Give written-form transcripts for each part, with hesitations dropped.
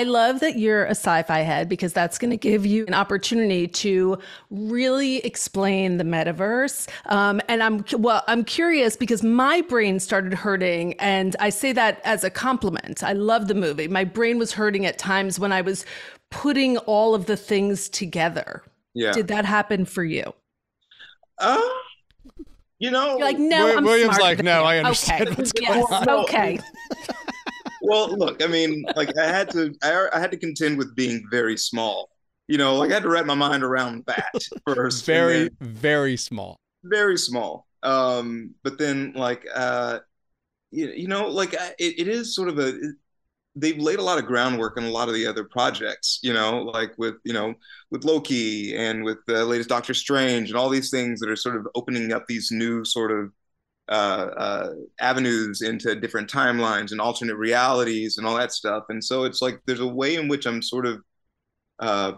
I love that you're a sci-fi head, because that's going to give you an opportunity to really explain the metaverse. And I'm curious, because my brain started hurting, and I say that as a compliment. I love the movie. My brain was hurting at times when I was putting all of the things together. Yeah. Did that happen for you? You know, you're like, no, I'm William's smart, like, no, I understand. Okay. What's going on. Okay. Well, look, I mean, like, I had to contend with being very small. You know, like, I had to wrap my mind around that first. Very small. Very small. But then, like, you know, like, it is sort of they've laid a lot of groundwork in a lot of the other projects, you know, like with Loki and with the latest Doctor Strange and all these things that are sort of opening up these new sort of avenues into different timelines and alternate realities and all that stuff. And so it's like, there's a way in which I'm sort of, I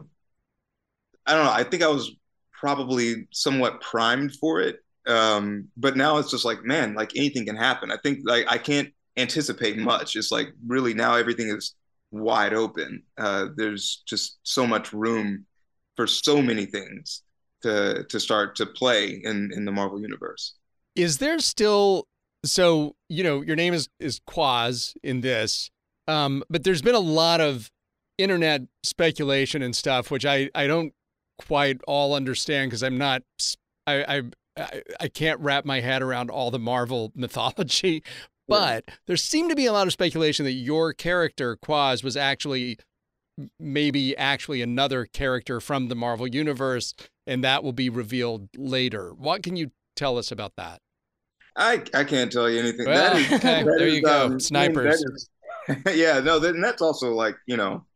don't know, I think I was probably somewhat primed for it. But now it's just like, man, like anything can happen. I think like I can't anticipate much. It's like really now everything is wide open. There's just so much room for so many things to start to play in the Marvel universe. Is there still, so you know, your name is Quaz in this, but there's been a lot of internet speculation and stuff, which I don't quite all understand, because I'm not I can't wrap my head around all the Marvel mythology. But there seemed to be a lot of speculation that your character, Quaz, was actually maybe another character from the Marvel universe, and that will be revealed later. What can you tell us about that? I can't tell you anything. Well, that is, okay, that there is, you go, snipers. I mean, that is, yeah, no, and that's also like, you know,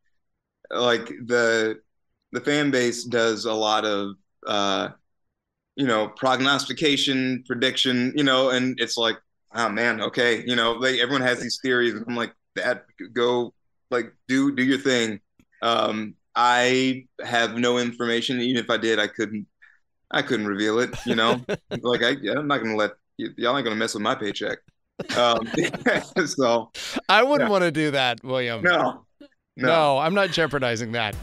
like the fan base does a lot of, you know, prognostication, prediction, you know, and it's like, oh man, okay, you know, like everyone has these theories, and I'm like, that go, like do your thing. I have no information. Even if I did, I couldn't reveal it. You know, like I'm not gonna let y'all ain't gonna mess with my paycheck. So I wouldn't want to do that, William. No, I'm not jeopardizing that.